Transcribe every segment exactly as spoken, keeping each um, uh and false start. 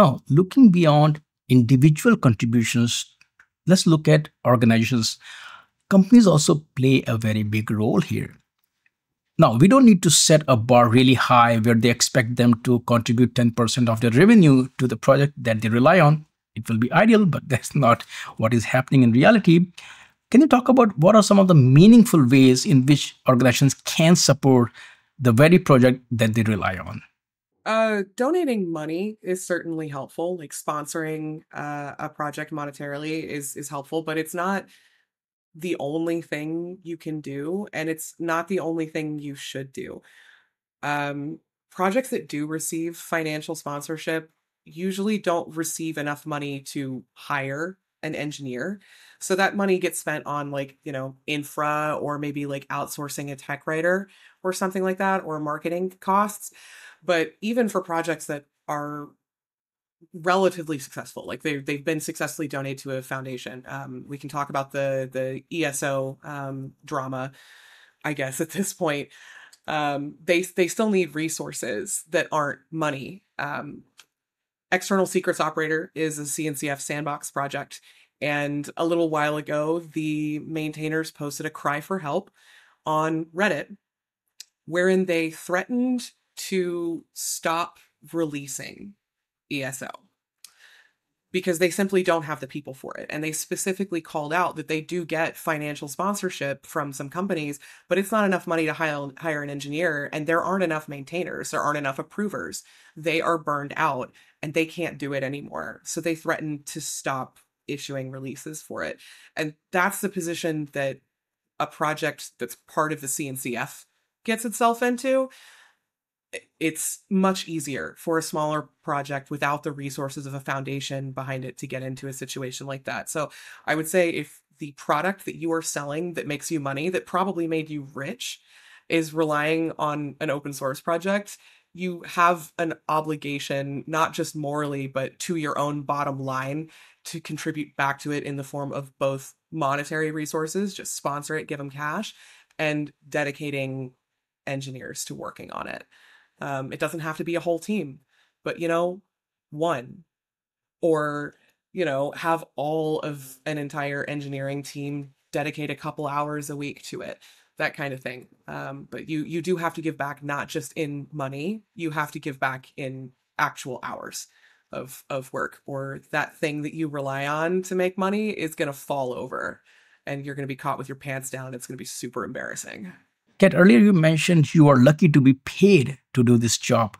Now, looking beyond individual contributions, let's look at organizations. Companies also play a very big role here. Now, we don't need to set a bar really high where they expect them to contribute ten percent of their revenue to the project that they rely on. It will be ideal, but that's not what is happening in reality. Can you talk about what are some of the meaningful ways in which organizations can support the very project that they rely on? Uh, donating money is certainly helpful. Like sponsoring uh, a project monetarily is, is helpful, but it's not the only thing you can do, and it's not the only thing you should do. Um, projects that do receive financial sponsorship usually don't receive enough money to hire an engineer. So that money gets spent on like, you know, infra, or maybe like outsourcing a tech writer or something like that, or marketing costs. But even for projects that are relatively successful, like they've, they've been successfully donated to a foundation. Um, we can talk about the, the E S O um, drama, I guess, at this point. Um, they, they still need resources that aren't money. Um, External Secrets Operator is a C N C F sandbox project. And a little while ago, the maintainers posted a cry for help on Reddit, wherein they threatened to stop releasing E S O because they simply don't have the people for it. And they specifically called out that they do get financial sponsorship from some companies, but it's not enough money to hire, hire an engineer, and there aren't enough maintainers, there aren't enough approvers. They are burned out and they can't do it anymore. So they threatened to stop issuing releases for it. And that's the position that a project that's part of the C N C F gets itself into. It's much easier for a smaller project without the resources of a foundation behind it to get into a situation like that. So I would say if the product that you are selling that makes you money, that probably made you rich, is relying on an open source project, you have an obligation, not just morally, but to your own bottom line, to contribute back to it in the form of both monetary resources, just sponsor it, give them cash, and dedicating engineers to working on it. Um, it doesn't have to be a whole team, but, you know, one, or, you know, have all of an entire engineering team dedicate a couple hours a week to it, that kind of thing. Um, but you, you do have to give back, not just in money, you have to give back in actual hours of, of work, or that thing that you rely on to make money is going to fall over and you're going to be caught with your pants down. It's going to be super embarrassing. Kat, earlier you mentioned you are lucky to be paid to do this job.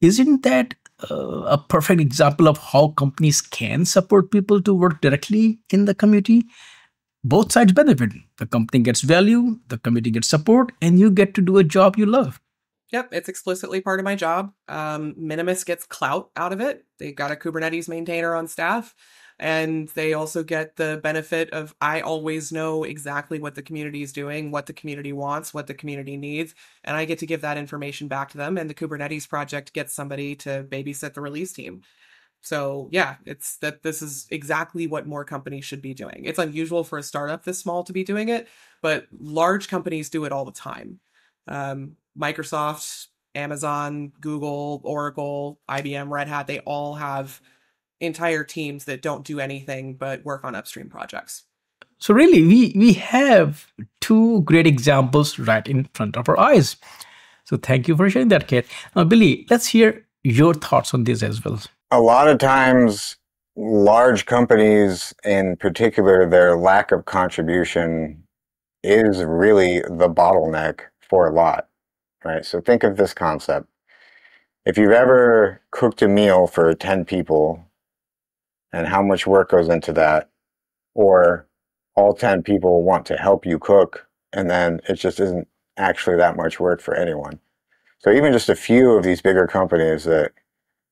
Isn't that uh, a perfect example of how companies can support people to work directly in the community? Both sides benefit. The company gets value, the community gets support, and you get to do a job you love. Yep, it's explicitly part of my job. Um, Minimus gets clout out of it. They've got a Kubernetes maintainer on staff. And they also get the benefit of, I always know exactly what the community is doing, what the community wants, what the community needs. And I get to give that information back to them. And the Kubernetes project gets somebody to babysit the release team. So yeah, it's that this is exactly what more companies should be doing. It's unusual for a startup this small to be doing it, but large companies do it all the time. Um, Microsoft, Amazon, Google, Oracle, I B M, Red Hat, they all have entire teams that don't do anything but work on upstream projects. So really, we, we have two great examples right in front of our eyes. So thank you for sharing that, Kat. Now, Billy, let's hear your thoughts on this as well. A lot of times, large companies in particular, their lack of contribution is really the bottleneck for a lot, right? So think of this concept. If you've ever cooked a meal for ten people, and how much work goes into that, or all ten people want to help you cook, and then it just isn't actually that much work for anyone. So even just a few of these bigger companies that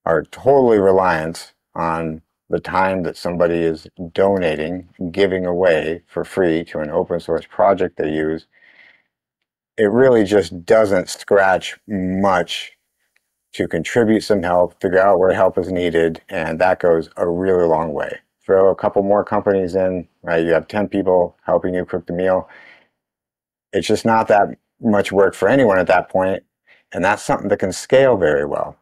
are totally reliant on the time that somebody is donating, giving away for free to an open source project they use, it really just doesn't scratch much to contribute some help, figure out where help is needed, and that goes a really long way. Throw a couple more companies in, right? You have ten people helping you cook the meal. It's just not that much work for anyone at that point, and that's something that can scale very well.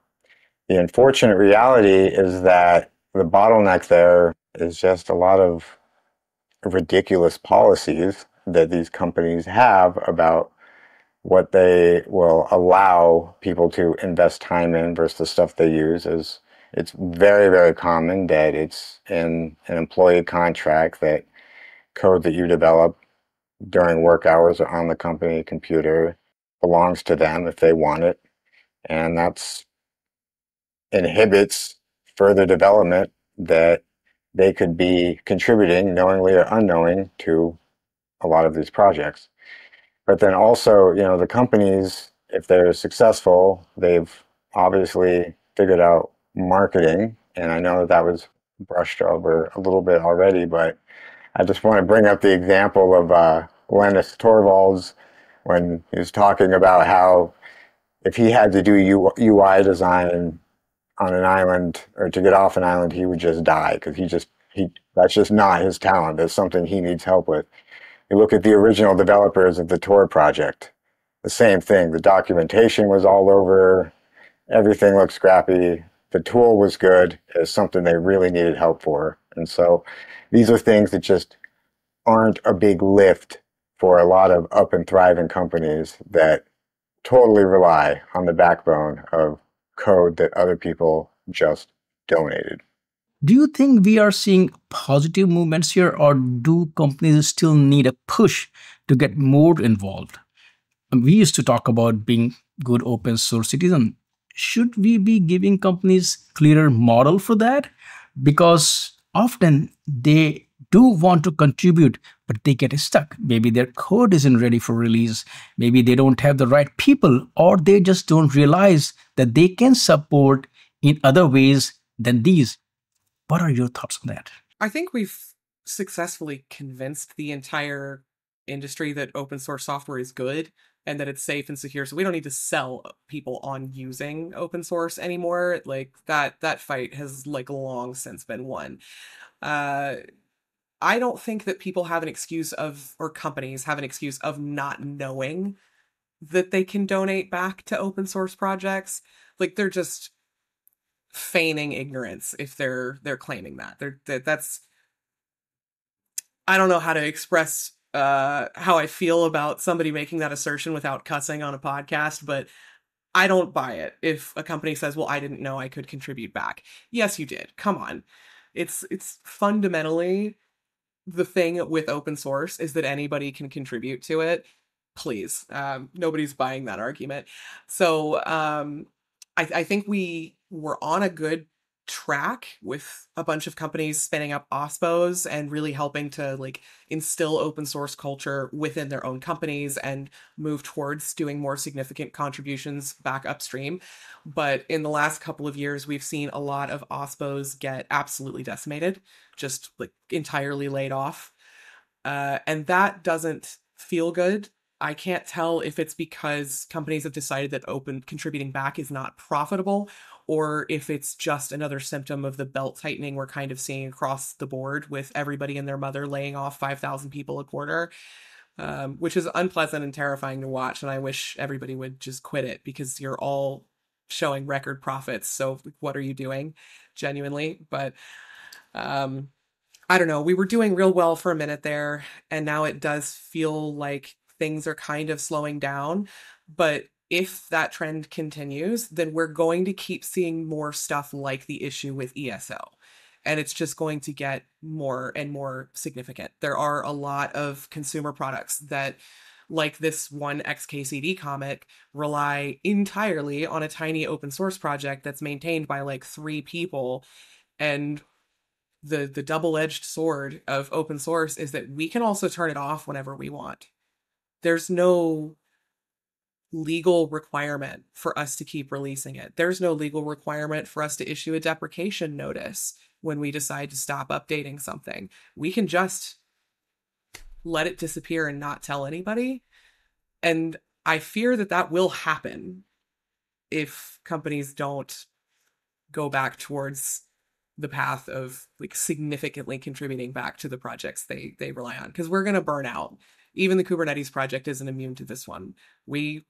The unfortunate reality is that the bottleneck there is just a lot of ridiculous policies that these companies have about what they will allow people to invest time in versus the stuff they use. Is it's very, very common that it's in an employee contract that code that you develop during work hours or on the company computer belongs to them if they want it. And that's inhibits further development that they could be contributing knowingly or unknowing to a lot of these projects. But then also, you know, the companies, if they're successful, they've obviously figured out marketing. And I know that that was brushed over a little bit already, but I just want to bring up the example of uh, Linus Torvalds when he was talking about how if he had to do U I design on an island or to get off an island, he would just die because he just, he, that's just not his talent. That's something he needs help with. You look at the original developers of the Tor project, the same thing. The documentation was all over. Everything looked scrappy. The tool was good. It was something they really needed help for. And so these are things that just aren't a big lift for a lot of up and thriving companies that totally rely on the backbone of code that other people just donated. Do you think we are seeing positive movements here, or do companies still need a push to get more involved? We used to talk about being good open source citizen. Should we be giving companies clearer model for that? Because often they do want to contribute, but they get stuck. Maybe their code isn't ready for release. Maybe they don't have the right people, or they just don't realize that they can support in other ways than these. What are your thoughts on that? I think we've successfully convinced the entire industry that open source software is good and that it's safe and secure. So we don't need to sell people on using open source anymore. Like that, that fight has like long since been won. Uh, I don't think that people have an excuse of, or companies have an excuse of not knowing that they can donate back to open source projects. Like they're just feigning ignorance if they're they're claiming that they're that that's I don't know how to express uh how I feel about somebody making that assertion without cussing on a podcast, but I don't buy it if a company says, well, I didn't know I could contribute back. Yes, you did. Come on. It's it's fundamentally the thing with open source is that anybody can contribute to it. Please. Um nobody's buying that argument. So um I, I think we were on a good track with a bunch of companies spinning up O S P Os and really helping to like instill open source culture within their own companies and move towards doing more significant contributions back upstream. But in the last couple of years, we've seen a lot of O S P Os get absolutely decimated, just like entirely laid off. Uh, and that doesn't feel good. I can't tell if it's because companies have decided that open contributing back is not profitable, or if it's just another symptom of the belt tightening we're kind of seeing across the board with everybody and their mother laying off five thousand people a quarter, um, which is unpleasant and terrifying to watch. And I wish everybody would just quit it because you're all showing record profits. So what are you doing genuinely? But um, I don't know. We were doing real well for a minute there, and now it does feel like things are kind of slowing down. But if that trend continues, then we're going to keep seeing more stuff like the issue with E S O. And it's just going to get more and more significant. There are a lot of consumer products that, like this one X K C D comic, rely entirely on a tiny open source project that's maintained by like three people. And the, the double-edged sword of open source is that we can also turn it off whenever we want. There's no legal requirement for us to keep releasing it. There's no legal requirement for us to issue a deprecation notice when we decide to stop updating something. We can just let it disappear and not tell anybody. And I fear that that will happen if companies don't go back towards the path of like significantly contributing back to the projects they, they rely on, because we're going to burn out. Even the Kubernetes project isn't immune to this one. We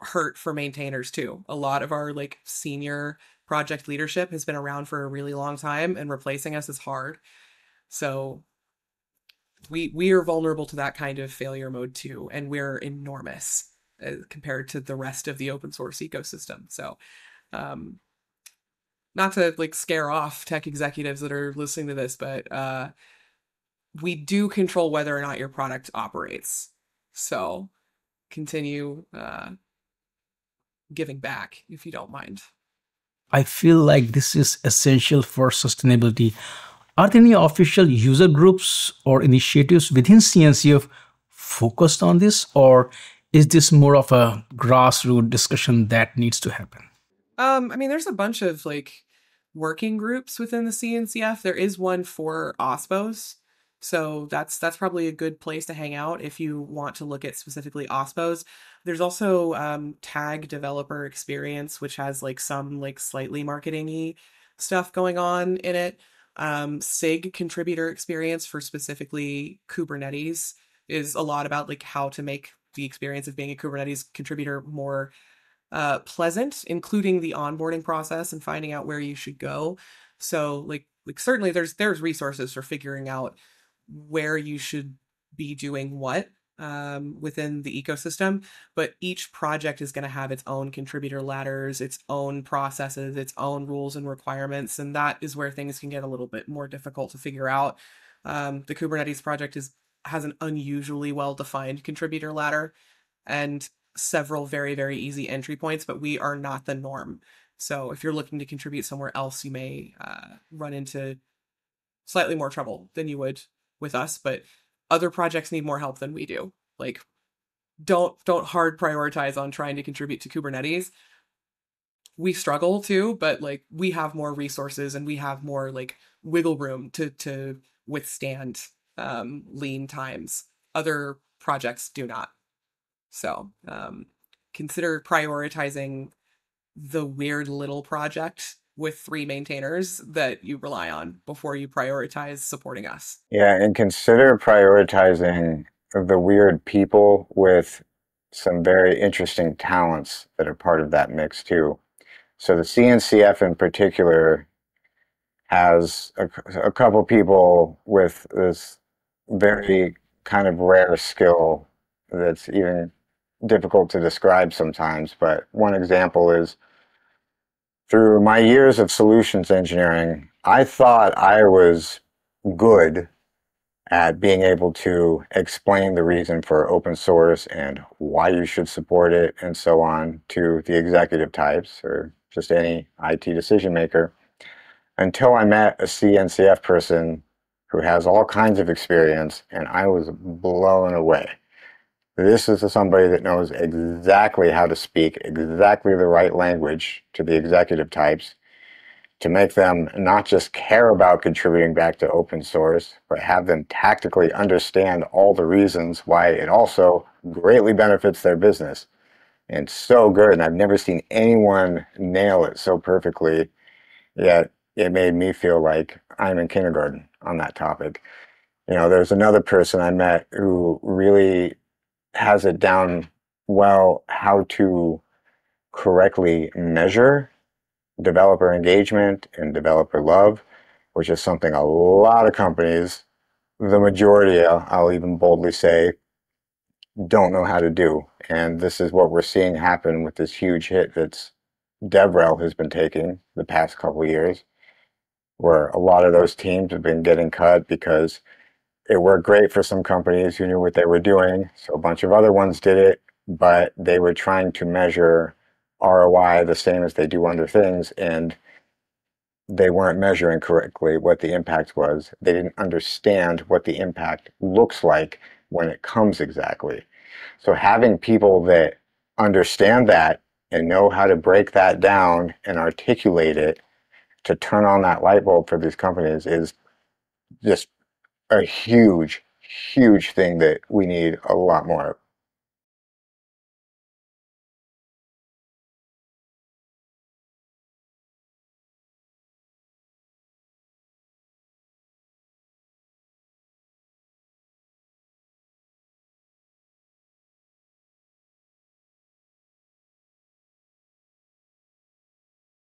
hurt for maintainers too. A lot of our like senior project leadership has been around for a really long time, and replacing us is hard. So we we are vulnerable to that kind of failure mode too, and we're enormous uh, compared to the rest of the open source ecosystem. So um, not to like scare off tech executives that are listening to this, but uh, we do control whether or not your product operates. So continue uh, giving back if you don't mind. I feel like this is essential for sustainability. Are there any official user groups or initiatives within C N C F focused on this, or is this more of a grassroots discussion that needs to happen? Um, I mean, there's a bunch of like working groups within the C N C F. There is one for O S P Os. So that's that's probably a good place to hang out if you want to look at specifically O S P Os. There's also um, Tag Developer Experience, which has like some like slightly marketing-y stuff going on in it. Um, SIG Contributor Experience for specifically Kubernetes is a lot about like how to make the experience of being a Kubernetes contributor more uh, pleasant, including the onboarding process and finding out where you should go. So like like certainly there's there's resources for figuring out where you should be doing what um, within the ecosystem, but each project is going to have its own contributor ladders, its own processes, its own rules and requirements, and that is where things can get a little bit more difficult to figure out. Um, the Kubernetes project is has an unusually well-defined contributor ladder and several very, very easy entry points, but we are not the norm. So if you're looking to contribute somewhere else, you may uh, run into slightly more trouble than you would with us, but other projects need more help than we do. Like, don't don't hard prioritize on trying to contribute to Kubernetes. We struggle too, but like we have more resources and we have more like wiggle room to to withstand um, lean times. Other projects do not. So um, consider prioritizing the weird little project with three maintainers that you rely on before you prioritize supporting us. Yeah, and consider prioritizing the weird people with some very interesting talents that are part of that mix too. So the C N C F in particular has a, a couple people with this very kind of rare skill that's even difficult to describe sometimes, but one example is, through my years of solutions engineering, I thought I was good at being able to explain the reason for open source and why you should support it and so on to the executive types or just any I T decision maker, until I met a C N C F person who has all kinds of experience, and I was blown away. This is somebody that knows exactly how to speak exactly the right language to the executive types to make them not just care about contributing back to open source, but have them tactically understand all the reasons why it also greatly benefits their business. And so good, and I've never seen anyone nail it so perfectly, yet it made me feel like I'm in kindergarten on that topic. You know, there's another person I met who really has it down well how to correctly measure developer engagement and developer love, which is something a lot of companies, the majority, I'll even boldly say, don't know how to do. And this is what we're seeing happen with this huge hit that's DevRel has been taking the past couple of years, where a lot of those teams have been getting cut because it worked great for some companies who knew what they were doing, so a bunch of other ones did it, but they were trying to measure R O I the same as they do other things, and they weren't measuring correctly what the impact was. They didn't understand what the impact looks like when it comes exactly. So having people that understand that and know how to break that down and articulate it to turn on that light bulb for these companies is just a huge, huge thing that we need a lot more of.